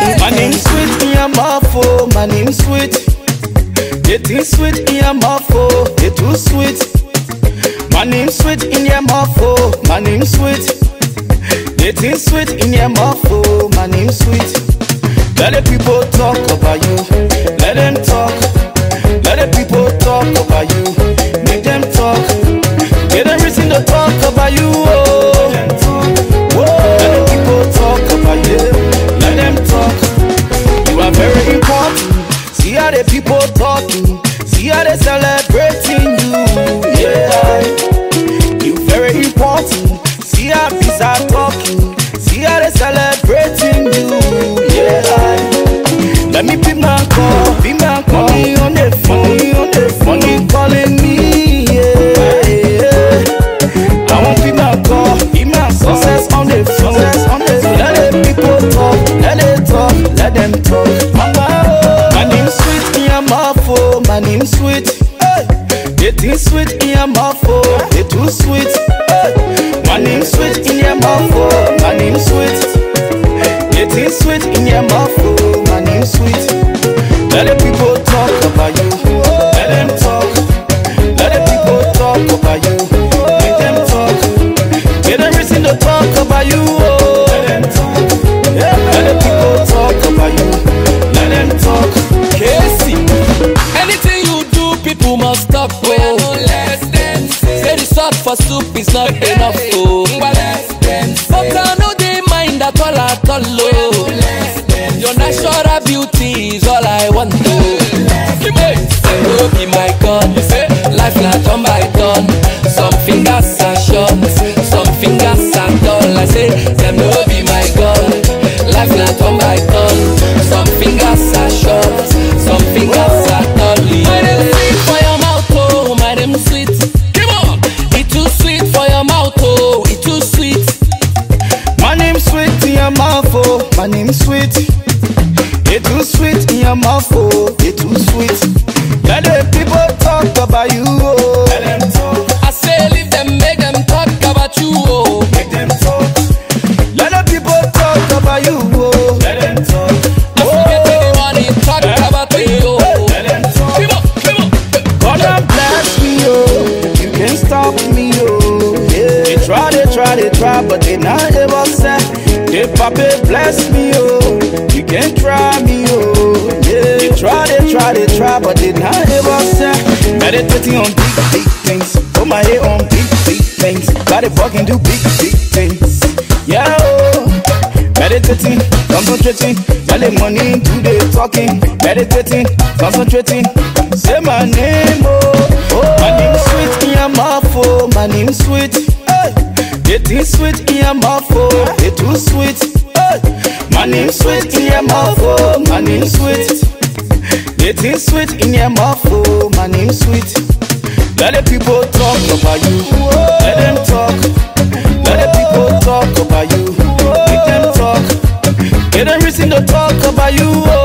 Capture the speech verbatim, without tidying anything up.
yeah. My name sweet, yeah, my foe. My name sweet. It is sweet, yeah, my foe. It too sweet. My name sweet, yeah, my foe. My name sweet. It is sweet, yeah, my foe. My name sweet. Let the people talk about you. Let them talk. Let the people talk about you. Make them talk. Get them reason to talk about you. Oh. Whoa. Let the people talk about you. Let them talk. You are very important. See how the people talking. See how they celebrating you. Yeah. You very important. See how peace are talking. See how they celebrating you. Yeah. Let me be my call. Be my call. Money on the phone. Money on the phone. Money calling me. Yeah. Yeah. I want be my call. Be my success on the phone. Let the people talk. Let them talk. Let them talk. My name sweet, yeah, my foe. My name sweet. It is sweet, yeah, my foe. It too sweet. My name sweet, yeah, my foe. My name sweet. It is sweet, yeah, my foe. My name sweet. Let the people talk about you. Let them talk. Let the people talk about you. Let them talk. Get them reason to talk about you. Let them talk. Let the people talk about you. Let them talk. Casey, anything you do, people must talk. We are no less than say. Say the salt for soup is not enough to. We are less than say. But I know they mind at all at all. We are no less than say. Your natural beauty is all I want to. Give me. Say no be my God. Life na turn by turn. Some fingers are short, some fingers are tall. I say them no be my God. Life na turn by turn. Some fingers are short, some fingers are tall. My name sweet. It too sweet in your mouth, oh. It too sweet. Let the people talk about you, oh. Let them talk. I say leave them, make them talk about you, oh. Make them talk. Let the people talk about you, oh. Let them talk. I forget anyone in talk about you, oh. Let them talk. Come on, come on. God bless me, oh. You can't stop me, oh. Yeah. They try, they try, they try, but they not ever say. Hey, Papa, bless me, oh. You can try me, oh. Yeah. They try, they try, they try, but they not ever say. Meditating on big, big things. Put my head on big, big things. Gotta fucking do big, big things. Yeah, oh. Meditating, concentrating. Tell the money, do the talking. Meditating, concentrating. Say my name, oh. Oh. My name's sweet, yeah, my foe. My name's sweet. It is sweet, yeah, my foe. It too sweet. My name sweet, yeah, my foe. My name sweet. It is sweet, yeah, my foe. My name sweet. Let the people talk about you. Let them talk. Let the people talk about you. Make them talk. Get a reason to talk about you.